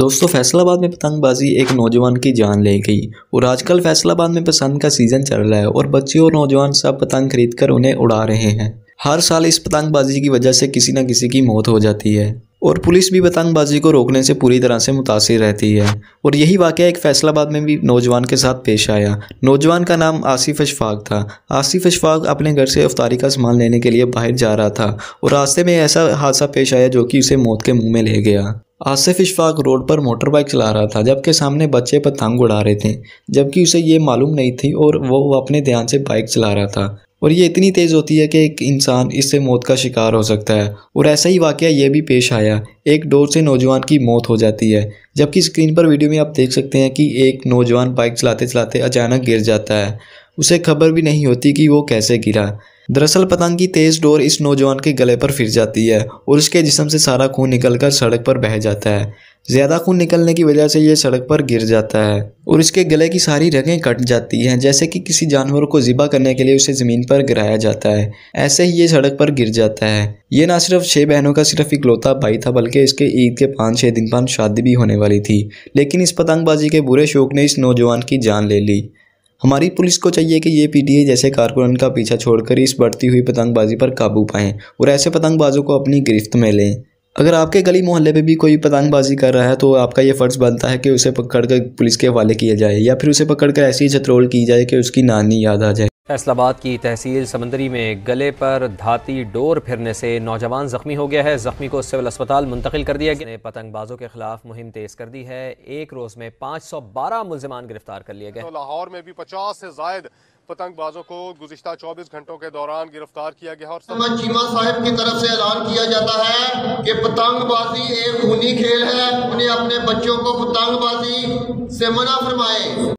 दोस्तों फैसलाबाद में पतंगबाजी एक नौजवान की जान ले गई और आजकल फैसलाबाद में पतंग का सीज़न चल रहा है और बच्चे और नौजवान सब पतंग खरीदकर उन्हें उड़ा रहे हैं। हर साल इस पतंगबाजी की वजह से किसी न किसी की मौत हो जाती है और पुलिस भी पतंगबाजी को रोकने से पूरी तरह से मुतासिर रहती है। और यही वाक़या एक फैसलाबाद में भी नौजवान के साथ पेश आया। नौजवान का नाम आसिफ अशफाक था। आसिफ अशफाक अपने घर से इफ्तारी का सामान लेने के लिए बाहर जा रहा था और रास्ते में ऐसा हादसा पेश आया जो कि उसे मौत के मुँह में ले गया। आसिफ अशफाक रोड पर मोटर बाइक चला रहा था जबकि सामने बच्चे पतंग उड़ा रहे थे, जबकि उसे ये मालूम नहीं थी और वो अपने ध्यान से बाइक चला रहा था और ये इतनी तेज़ होती है कि एक इंसान इससे मौत का शिकार हो सकता है। और ऐसा ही वाकया ये भी पेश आया। एक डोर से नौजवान की मौत हो जाती है, जबकि स्क्रीन पर वीडियो में आप देख सकते हैं कि एक नौजवान बाइक चलाते चलाते अचानक गिर जाता है। उसे खबर भी नहीं होती कि वो कैसे गिरा। दरअसल पतंग की तेज़ डोर इस नौजवान के गले पर फिर जाती है और उसके जिस्म से सारा खून निकलकर सड़क पर बह जाता है। ज़्यादा खून निकलने की वजह से ये सड़क पर गिर जाता है और इसके गले की सारी रगें कट जाती हैं, जैसे कि किसी जानवर को ज़िबा करने के लिए उसे ज़मीन पर गिराया जाता है। ऐसे ही ये सड़क पर गिर जाता है। ये ना सिर्फ 6 बहनों का सिर्फ इकलौता भाई था, बल्कि इसके ईद के 5-6 दिन बाद शादी भी होने वाली थी, लेकिन इस पतंगबाजी के बुरे शौक़ ने इस नौजवान की जान ले ली। हमारी पुलिस को चाहिए कि ये PTA जैसे कारकुनों का पीछा छोड़कर इस बढ़ती हुई पतंगबाजी पर काबू पाएँ और ऐसे पतंगबाजों को अपनी गिरफ्त में लें। अगर आपके गली मोहल्ले पे भी कोई पतंगबाजी कर रहा है तो आपका ये फ़र्ज़ बनता है कि उसे पकड़कर पुलिस के हवाले किया जाए या फिर उसे पकड़कर ऐसी जतरोल की जाए कि उसकी नानी याद आ जाए। फैसलाबाद की तहसील समंदरी में गले पर धाती डोर फिरने से नौजवान ज़ख्मी हो गया है। ज़ख्मी को सिविल अस्पताल मुंतकिल कर दिया गया है। पतंगबाजों के खिलाफ मुहिम तेज़ कर दी है। एक रोज़ में 512 मुलजमान गिरफ्तार कर लिए गए। लाहौर में भी 50 से ज़ायद पतंगबाजों को गुज़िश्ता 24 घंटों के दौरान गिरफ्तार किया गया और चीमा साहब की तरफ से ऐलान किया जाता है कि पतंगबाजी एक खूनी खेल है, उन्हें अपने बच्चों को पतंगबाजी से मना फरमाएं।